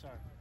Sorry.